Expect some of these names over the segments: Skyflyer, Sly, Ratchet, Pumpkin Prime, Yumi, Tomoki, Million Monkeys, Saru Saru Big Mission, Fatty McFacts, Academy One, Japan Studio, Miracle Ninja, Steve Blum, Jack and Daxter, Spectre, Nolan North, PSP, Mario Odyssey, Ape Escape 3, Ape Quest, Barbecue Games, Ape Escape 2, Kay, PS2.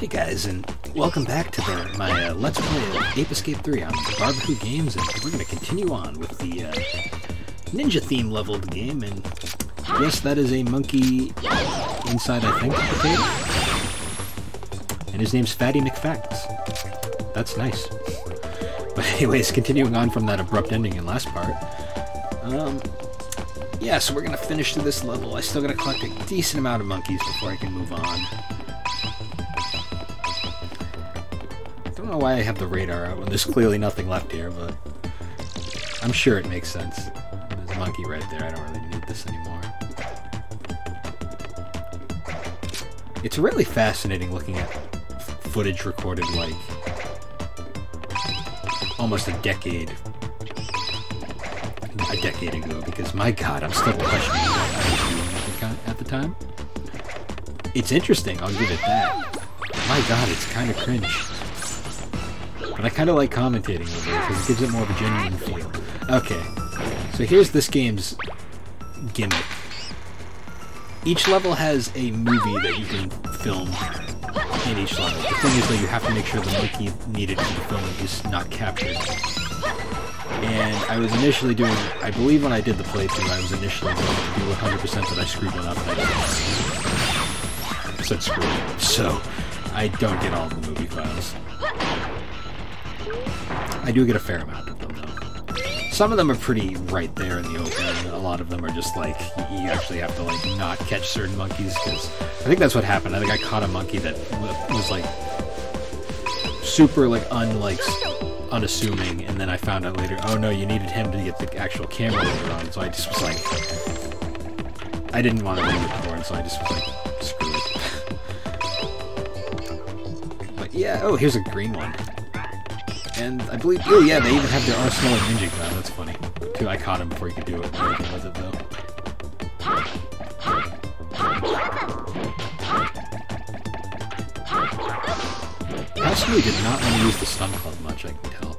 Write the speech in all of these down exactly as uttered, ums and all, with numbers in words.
Hey guys, and welcome back to the, my uh, Let's Play of Ape Escape three on Barbecue Games, and we're going to continue on with the uh, ninja theme level of the game, and yes, that is a monkey inside, I think, the potato. And his name's Fatty McFacts. That's nice. But anyways, continuing on from that abrupt ending in last part, um, yeah, so we're going to finish through this level. I still got to collect a decent amount of monkeys before I can move on. I don't know why I have the radar out when there's clearly nothing left here, but I'm sure it makes sense. There's a monkey right there, I don't really need this anymore. It's really fascinating looking at footage recorded like almost a decade a decade ago, because my god, I'm still questioning what I was doing at the time. It's interesting, I'll give it that. My god, it's kind of cringe. But I kind of like commentating over it because it gives it more of a genuine feel. Okay, so here's this game's gimmick. Each level has a movie that you can film in each level. The thing is that you have to make sure the monkey needed for the film is not captured. And I was initially doing, I believe when I did the playthrough, I was initially going to do one hundred percent, but I screwed one up and I didn't. So it's screwed. So I don't get all the movie files. I do get a fair amount of them, though. Some of them are pretty right there in the open. A lot of them are just, like, you actually have to, like, not catch certain monkeys, because I think that's what happened. I think I caught a monkey that was, like, super, like, unlike, unassuming, and then I found out later, oh, no, you needed him to get the actual camera loaded on, so I just was like... I didn't want to leave it born, so I just was like, screw it. But, yeah, oh, here's a green one. And I believe, oh yeah, they even have their arsenal of ninja clown. That's funny. Too, I caught him before he could do it. Where was it though? Actually, did not want to use the stun club much. I can tell.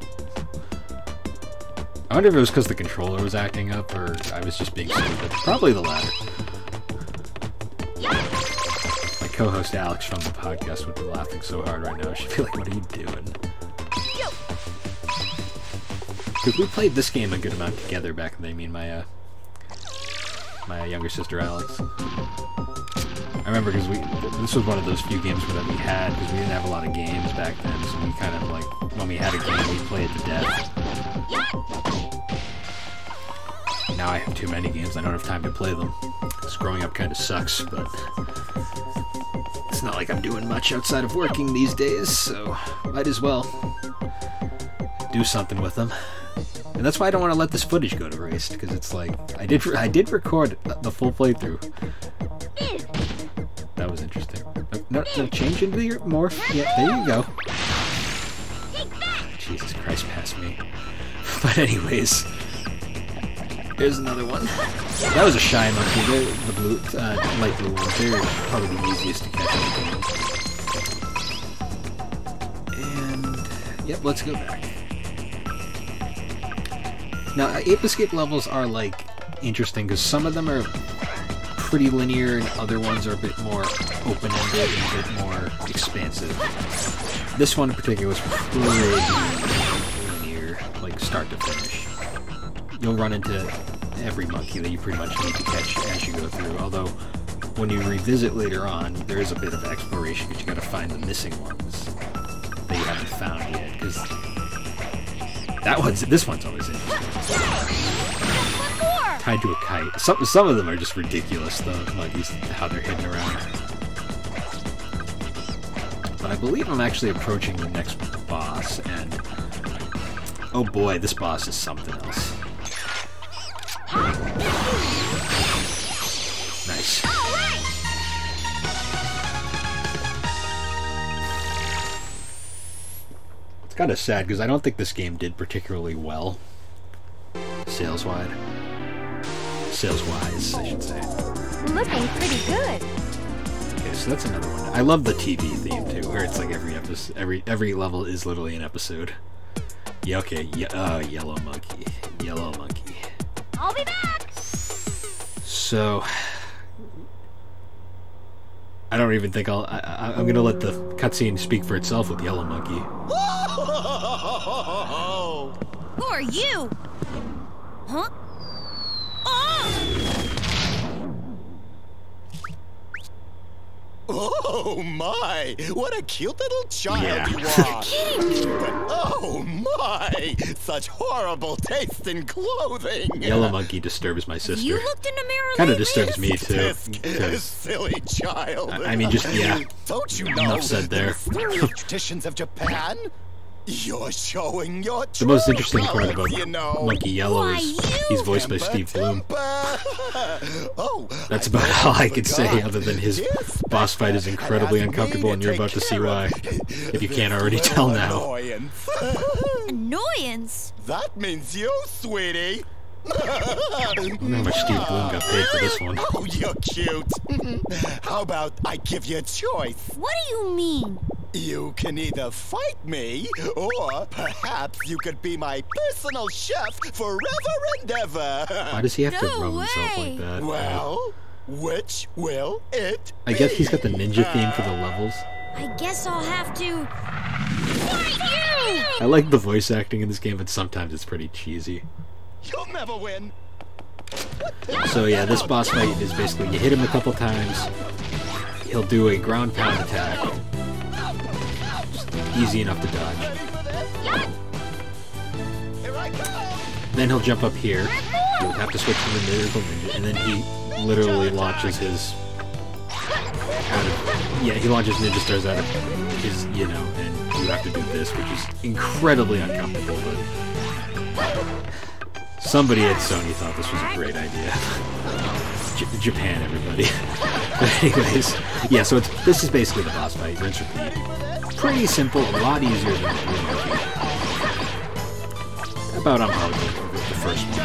I wonder if it was because the controller was acting up, or I was just being stupid. Probably the latter. My co-host Alex from the podcast would be laughing so hard right now. She'd be like, "What are you doing?" Because we played this game a good amount together back then, I mean, my, uh, my younger sister, Alex. I remember because we, this was one of those few games that we had, because we didn't have a lot of games back then, so we kind of, like, when we had a game, we played it to death. Now I have too many games, I don't have time to play them. Because growing up kind of sucks, but it's not like I'm doing much outside of working these days, so might as well do something with them. And that's why I don't want to let this footage go to waste, because it's like, I did I did record the full playthrough. That was interesting. No, no change into your morph. Yeah, there you go. Jesus Christ, pass me. But anyways, here's another one. That was a shy monkey. They're the blue, uh, light blue ones. They're probably the easiest to catch. And yep, let's go back. Now, Ape Escape levels are, like, interesting, because some of them are pretty linear and other ones are a bit more open-ended and a bit more expansive. This one in particular was pretty linear, like, start to finish. You'll run into every monkey that you pretty much need to catch as you go through, although when you revisit later on, there is a bit of exploration, because you gotta find the missing ones that you haven't found yet, because that one's, this one's always interesting. Tied to a kite. Some, some of them are just ridiculous, though, like these, how they're hidden around. But I believe I'm actually approaching the next boss, and oh boy, this boss is something else. Nice. It's kind of sad, because I don't think this game did particularly well. Sales-wide. Sales-wise, I should say. Looking pretty good. Okay, so that's another one. I love the T V theme, too, where it's like every episode, every every level is literally an episode. Yeah, okay, yeah, oh, yellow monkey. Yellow monkey. I'll be back! So, I don't even think I'll... I, I, I'm gonna let the cutscene speak for itself with Yellow Monkey. Who are you? Huh? Oh! Oh my! What a cute little child yeah. you are! You're kidding me! Oh my! Such horrible taste in clothing! Yellow Monkey disturbs my sister. You looked in the mirror. Kind of disturbs me too. Silly child. I, I mean, just yeah. Don't you know? Enough said there. The traditions of Japan. You're showing your true the most interesting part about you know. Monkey Yellow is he's voiced temper, by Steve Blum. Oh, that's about all I can say other than his yes, boss fight is incredibly uncomfortable and you're about to see why. If you can't already tell now. Annoyance? Annoyance? That means you, sweetie. I don't know how much Steve Blum got paid for this one. Oh, you're cute. How about I give you a choice? What do you mean? You can either fight me, or perhaps you could be my personal chef forever and ever. Why does he have no to grow himself like that? Well, which will it I be? Guess he's got the ninja theme for the levels. I guess I'll have to fight you! I like the voice acting in this game, but sometimes it's pretty cheesy. You'll never win. So yeah, this boss fight is basically you hit him a couple times, he'll do a ground pound attack. Easy enough to dodge. Then he'll jump up here. You'll have to switch to the Miracle Ninja, and then he literally launches his out of yeah, he launches ninja stars out of his you know, and you have to do this, which is incredibly uncomfortable, but somebody at Sony thought this was a great idea. J Japan, everybody. But anyways, yeah, so it's this is basically the boss fight, rinse repeat. Pretty simple, a lot easier than the about on par with the first one,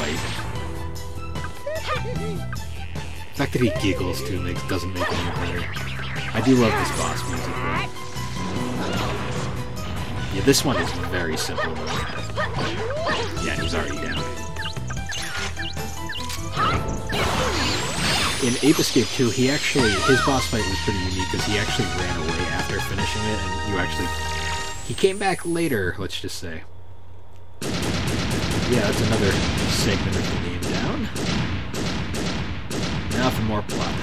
white. The fact that he giggles too makes doesn't make any better. I do love this boss music though. Yeah, this one is very simple though. Yeah, he's already down. In Ape Escape two, he actually, his boss fight was pretty unique because he actually ran away after finishing it, and you actually, he came back later, let's just say. Yeah, that's another segment of the game down. Now for more plot.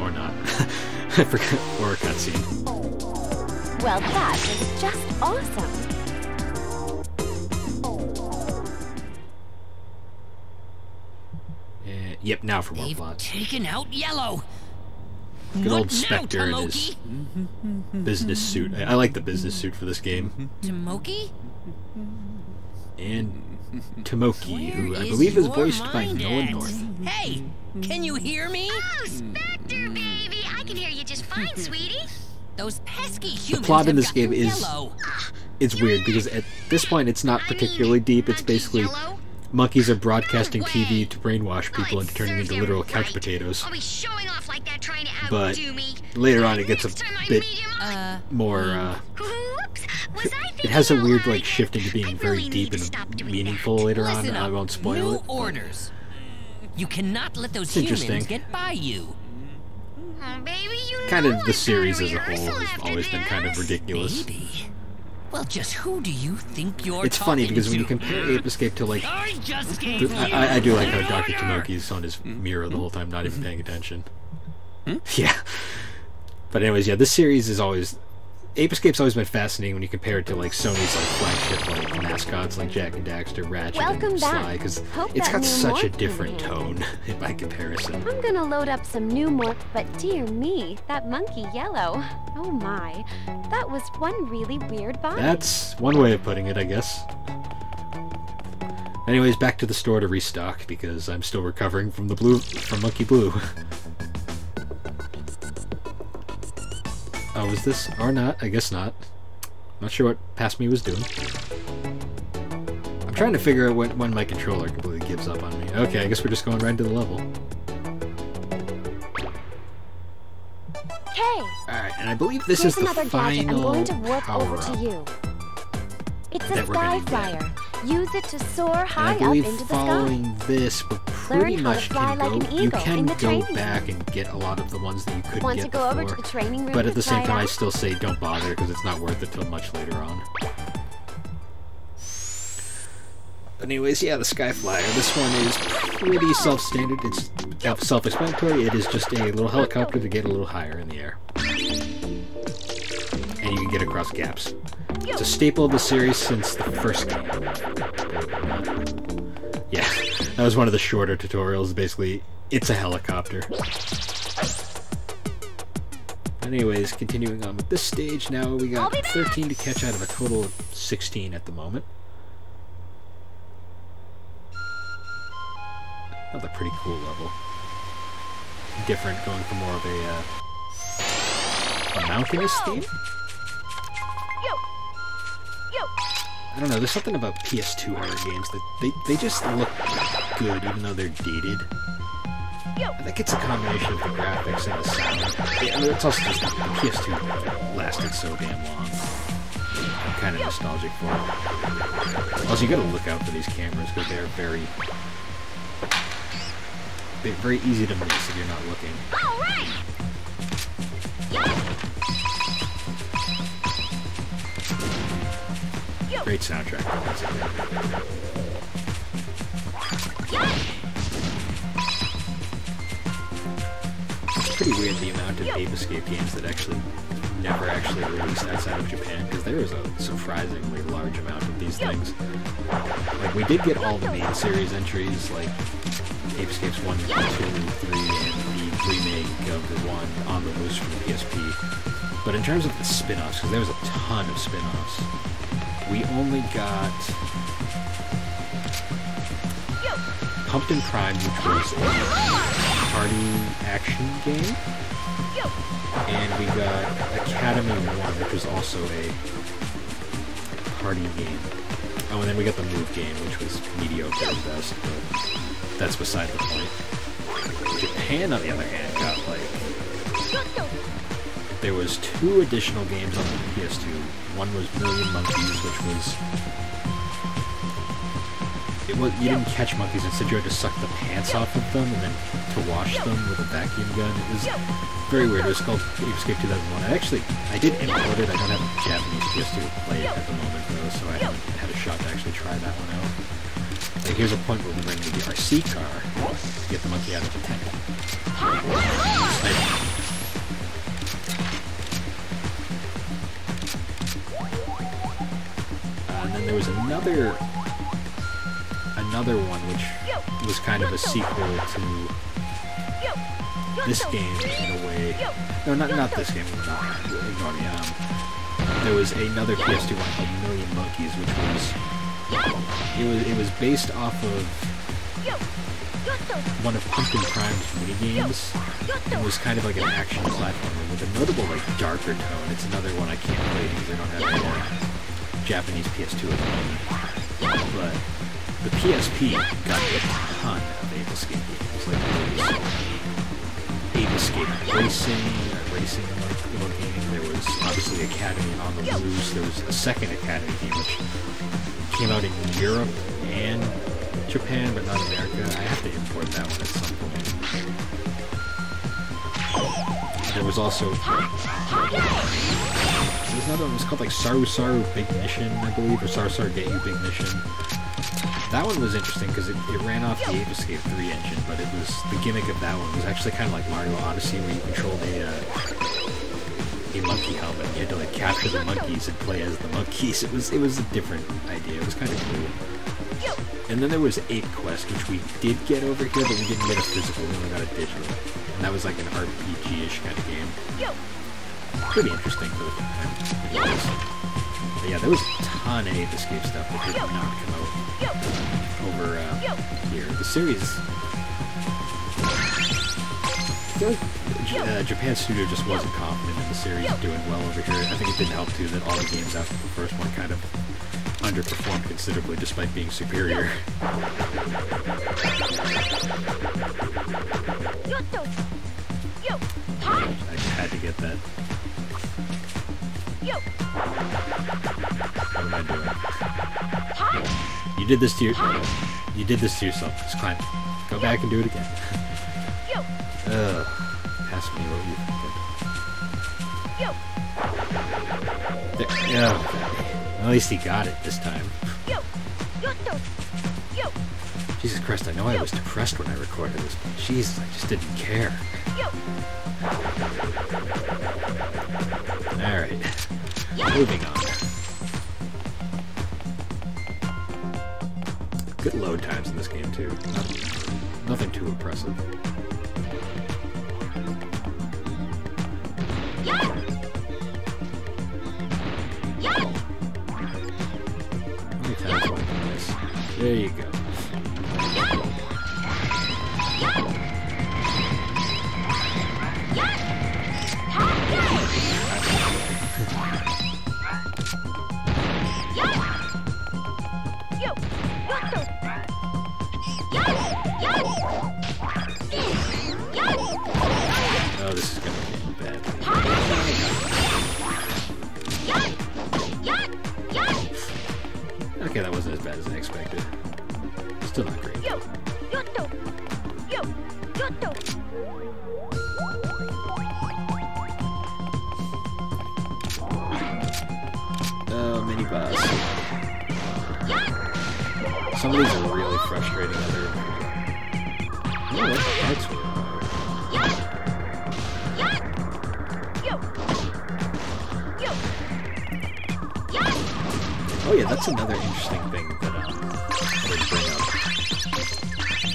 Or not. I forgot, or a cutscene. Well, that was just awesome. Yep, now for more plot. Taken out Yellow. Good old Spectre in his business suit. I, I like the business suit for this game. Tomoki? And Tomoki, who I believe is voiced by Nolan North. Hey, can you hear me? Oh, Spectre, baby. I can hear you just fine, sweetie. Those pesky humans. The plot in this game is it's weird because at this point it's not particularly deep. It's basically monkeys are broadcasting no T V to brainwash people oh, into turning into literal right. couch potatoes. I'll be showing off like that, trying to outdo me. But later on, it gets a bit uh, more. Uh, Was I it has a weird like shift into being really very deep and meaningful that. later Listen on. Up. I won't spoil New it. Orders. You cannot let those humans get by you. Oh, baby, you kind of the series as a whole has always this. been kind of ridiculous. Baby. Well, just who do you think you're It's funny because to? when you compare Ape Escape to, like, I, just gave I, I, I do like how Doctor Tomoki's on his mirror the whole time, not even paying attention. Yeah. But anyways, yeah, this series is always... Ape Escape's always been fascinating when you compare it to, like, Sony's, like, flagship, like, mascots like Jack and Daxter, Ratchet, Welcome and Sly, because it's got such a different tone by comparison. I'm gonna load up some new morph, but dear me, that monkey Yellow. Oh my, that was one really weird vibe. That's one way of putting it, I guess. Anyways, back to the store to restock, because I'm still recovering from the blue, from Monkey Blue. Oh, is this or not? I guess not. Not sure what past me was doing. I'm trying to figure out when, when my controller completely gives up on me. Okay, I guess we're just going right into the level. Hey. Alright, and I believe this Here's is the final I'm going to warp over to you. It's a Skyflyer. Use it to soar high up into the sky. I believe following this, we're pretty much can go, like you can go back and get a lot of the ones that you couldn't Want get to go before, over to the training room but at the same time I still say don't bother because it's not worth it till much later on. But anyways, yeah, the Skyflyer. This one is pretty self-standard. It's self-explanatory. It is just a little helicopter to get a little higher in the air. And you can get across gaps. It's a staple of the series since the first game. Yeah, that was one of the shorter tutorials. Basically, it's a helicopter. Anyways, continuing on with this stage, now we got thirteen to catch out of a total of sixteen at the moment. Another pretty cool level. Different, going for more of a, uh, a mountainous theme? I don't know, there's something about P S two horror games that they, they just look good even though they're dated. I think it's a combination of the graphics and the sound. Yeah, I mean, it's also just the P S two lasted so damn long. I'm kind of nostalgic for it. Also, you gotta look out for these cameras because they're very, they're very easy to miss if you're not looking. All right. Yes. Great soundtrack. It's pretty weird the amount of Ape Escape games that actually never actually released outside of Japan, because there was a surprisingly large amount of these things. Like, we did get all the main series entries, like Ape Escapes one, two, three, and the remake of the one on the loose from the P S P. But in terms of the spin-offs, because there was a ton of spin-offs, we only got Pumpkin Prime, which was a party action game, and we got Academy One, which was also a party game. Oh, and then we got the Move game, which was mediocre at best, but that's beside the point. Japan, on the other hand, got like... there was two additional games on the P S two. One was Million Monkeys, which was... it was you didn't catch monkeys, instead you had to suck the pants off of them and then to wash them with a vacuum gun. It was very weird. It was called Ape Escape two thousand one. I actually, I did import it. I don't have a Japanese P S two to play it at the moment, though, so I haven't had a shot to actually try that one out. Like, here's a point where we bring the R C car to get the monkey out of the tank. Like, and there was another another one which was kind of a sequel to this game in a way. No, not not this game. No, ignore me. Um, there was another P S two one called Million Monkeys, which was it was it was based off of one of Pumpkin Prime's minigames. It was kind of like an action platformer with a notable like darker tone. It's another one I can't play because I don't have any more Japanese P S two at the moment, but the P S P got a ton of Ape Escape games, like there was Ape Escape Racing, a racing little game, there was obviously Academy on the Loose, there was a second Academy game which came out in Europe and Japan, but not America. I have to import that one at some point. There was also... there's another one, it was called like Saru Saru Big Mission, I believe, or Saru Saru Get You Big Mission. That one was interesting because it, it ran off the Ape Escape three engine, but it was, the gimmick of that one was actually kind of like Mario Odyssey, where you controlled a, uh, a monkey helmet. You had to like capture the monkeys and play as the monkeys. It was, it was a different idea, it was kind of cool. And then there was Ape Quest, which we did get over here, but we didn't get a physical, we only got a digital. And that was like an R P G-ish kind of game. Pretty interesting for the time. Anyways, but yeah, there was a ton of Ape Escape stuff that did not come out over uh, here. The series... Uh, Japan Studio just wasn't confident in the series doing well over here. I think it didn't help, too, that all the games after the first one kind of underperformed considerably despite being superior. I had to get that. What am I doing? You did this to your, you did this to yourself. Just climb. Go back and do it again. Ugh. Pass me over you. There, yeah. At least he got it this time. Jesus Christ, I know I was depressed when I recorded this, but Jesus, I just didn't care. Alright. Moving on. Good load times in this game, too. Nothing, nothing too oppressive. How many times do I do this? There you go.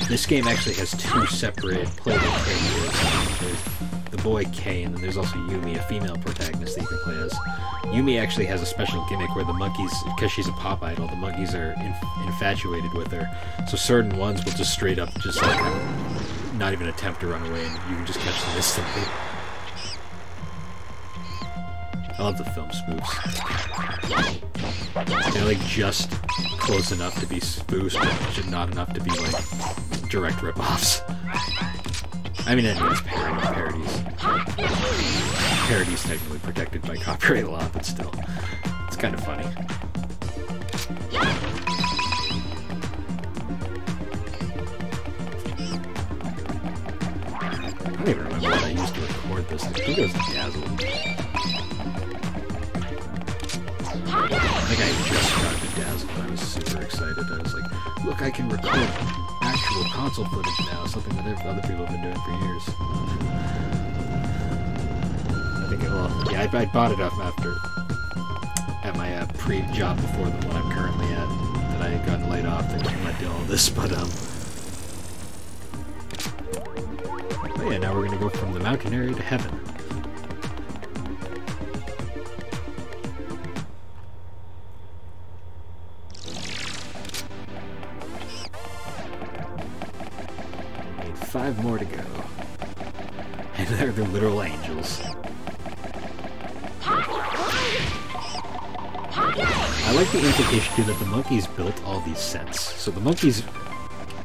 This game actually has two separate playable characters. There's the boy Kay, and then there's also Yumi, a female protagonist that you can play as. Yumi actually has a special gimmick where the monkeys, because she's a pop idol, the monkeys are inf infatuated with her. So certain ones will just straight up, just like, not even attempt to run away, and you can just catch them instantly. I love the film spoofs. They're like just close enough to be spoofs, but not enough to be like direct rip-offs. I mean, anyways, parody, parodies. Parodies technically protected by copyright law, but still. It's kind of funny. I don't even remember what I used to record this. I think it was Dazzle. I think I just got to Dazzle, and I was super excited. I was like, look, I can record actual console footage now, something that other people have been doing for years. I think it will. Yeah, I, I bought it up after, at my uh, pre-job before the one I'm currently at, that I had gotten laid off, that I did all this, but um... Oh yeah, now we're gonna go from the mountain area to heaven. Five more to go. And they're the literal angels. I like the implication too that the monkeys built all these sets. So the monkeys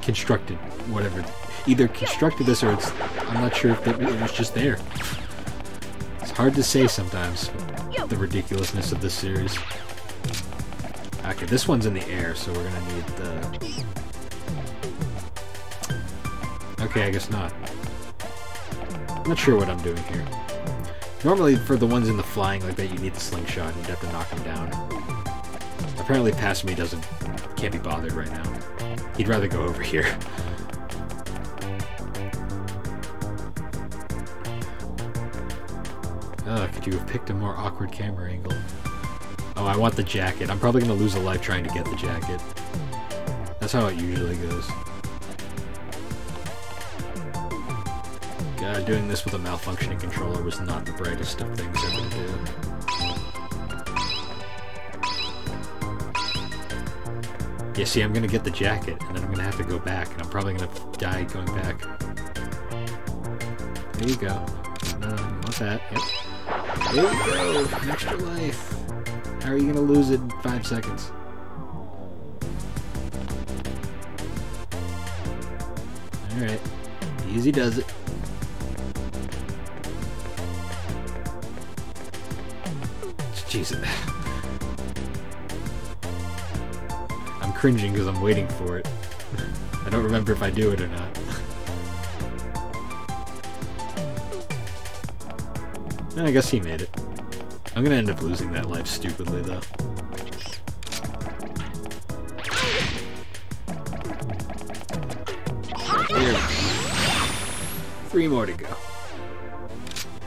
constructed whatever. Either constructed this or it's... I'm not sure if they, it was just there. It's hard to say sometimes, the ridiculousness of this series. Okay, this one's in the air, so we're gonna need the... Okay, I guess not. I'm not sure what I'm doing here. Normally, for the ones in the flying like that, you need the slingshot and you have to knock them down. Apparently, past me doesn't... can't be bothered right now. He'd rather go over here. Oh, could you have picked a more awkward camera angle? Oh, I want the jacket. I'm probably going to lose a life trying to get the jacket. That's how it usually goes. Uh, doing this with a malfunctioning controller was not the brightest of things ever to do. Yeah, see, I'm gonna get the jacket, and then I'm gonna have to go back, and I'm probably gonna die going back. There you go. No, I don't want that. Yep. There you go! An extra life! How are you gonna lose it in five seconds? Alright. Easy does it. Jesus. I'm cringing because I'm waiting for it. I don't remember if I do it or not. I guess he made it. I'm gonna end up losing that life stupidly, though. There we go. Three more to go.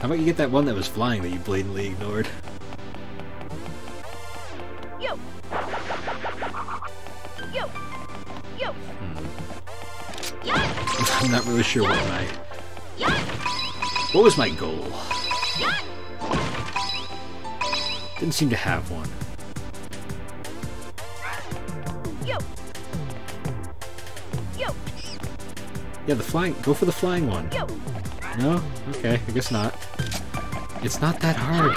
How about you get that one that was flying that you blatantly ignored? Yo. Yo. Yo. Hmm. I'm not really sure what my... What was my goal? Didn't seem to have one. Yo. Yo. Yeah, the flying... Go for the flying one. Yo. No? Okay, I guess not. It's not that hard.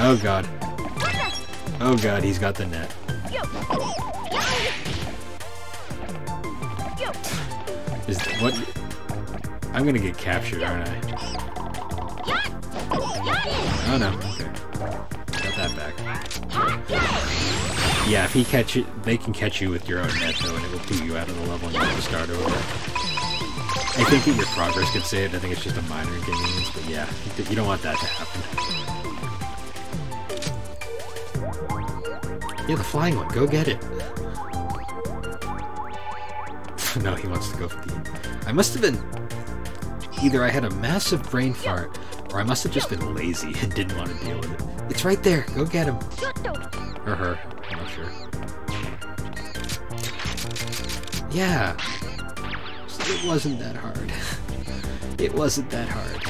Oh god. Oh god, he's got the net. Is that what? I'm gonna get captured, aren't I? Oh no, okay. Got that back. Yeah, if he catch it, they can catch you with your own net though, and it will pull you out of the level and you have to start over. I think that your progress gets saved. I think it's just a minor inconvenience, but yeah, you don't want that to happen. Yeah, the flying one. Go get it. No, he wants to go for the... I must have been... Either I had a massive brain fart, or I must have just been lazy and didn't want to deal with it. It's right there. Go get him. Or her. I'm not sure. Yeah. It wasn't that hard. It wasn't that hard.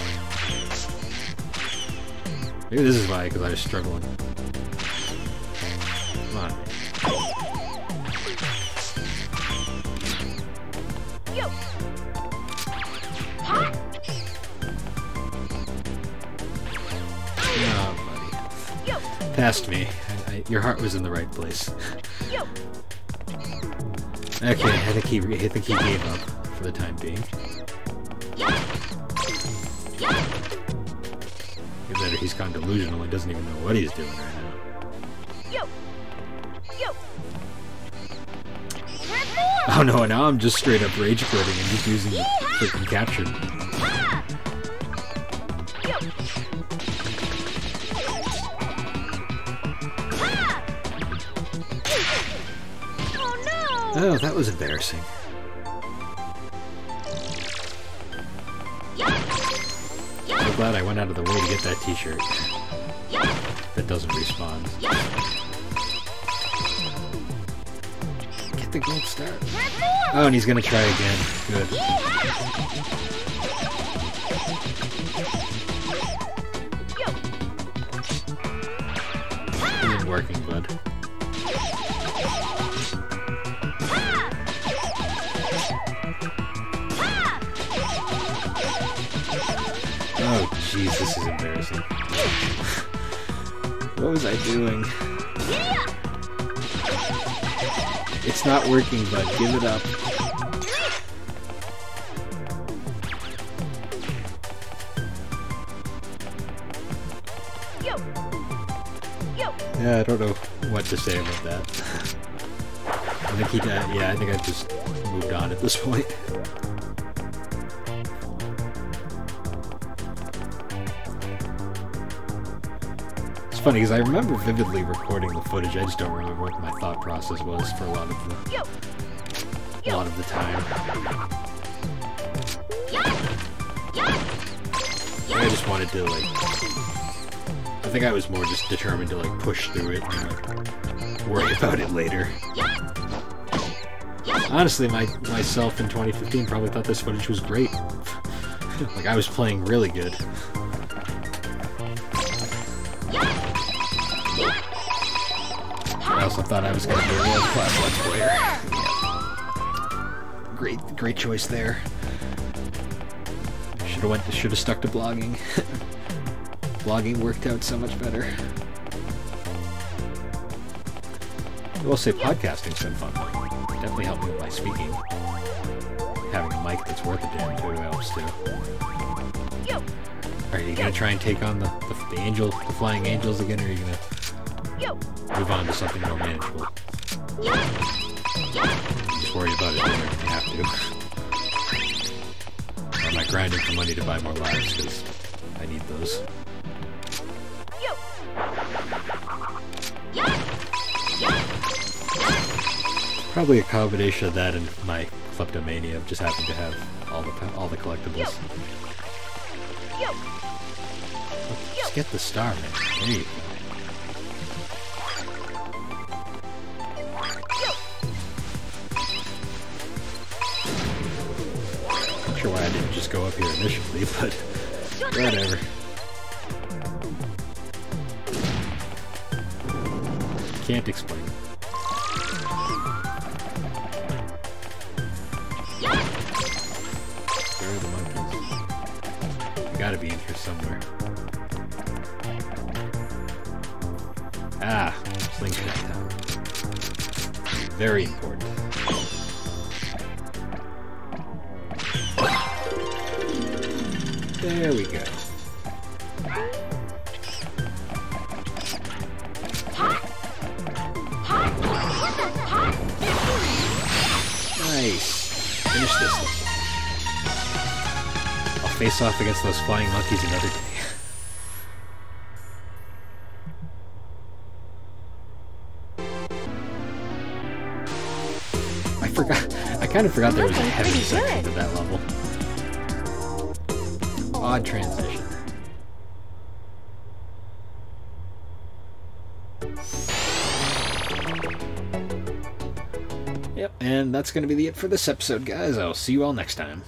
Maybe this is why, because I was struggling. Come on. Yo. Oh, buddy. Yo. Passed me. I, I, your heart was in the right place. Yo. Okay, I think he, I think he gave up. For the time being. Either he's gone delusional and doesn't even know what he's doing right now. Oh no, now I'm just straight up rage quitting and just using the freaking capture. Oh, that was embarrassing. I'm glad I went out of the way to get that t-shirt. That doesn't respawn. Get the gold star. Oh, and he's gonna try again. Good. It ain't working, bud. Oh, jeez, this is embarrassing. What was I doing? It's not working, bud. Give it up. Yeah, I don't know what to say about that. I think he died. Yeah, I think I just moved on at this point. Funny because I remember vividly recording the footage. I just don't remember what my thought process was for a lot of the a lot of the time. I just wanted to like. I think I was more just determined to like push through it and like worry about it later. Honestly, my myself in twenty fifteen probably thought this footage was great. Like I was playing really good. I also thought I was going to be a world-class Let's Player. Yeah. Great, great choice there. Should have went. Should have stuck to blogging. Blogging worked out so much better. I will say podcasting's been fun. Definitely helped me with my speaking. Having a mic that's worth a damn too helps too. Are you gonna try and take on the, the the angel, the flying angels again, or are you gonna? Move on to something more manageable. Just worry about it later if you have to. I'm not grinding for money to buy more lives because I need those. Probably a combination of that and my kleptomania of just having to have all the all the collectibles. Let's get the star, man. There you go. Sure why I didn't just go up here initially, but whatever. Can't explain. Where are the monkeys? Gotta be in here somewhere. Ah, slingshot tower. Very important. There we go. Nice. Finish this one. I'll face off against those flying monkeys another day. I forgot. I kind of forgot there was a heavy section to that level. Odd transition. Yep, and that's going to be it for this episode, guys. I'll see you all next time.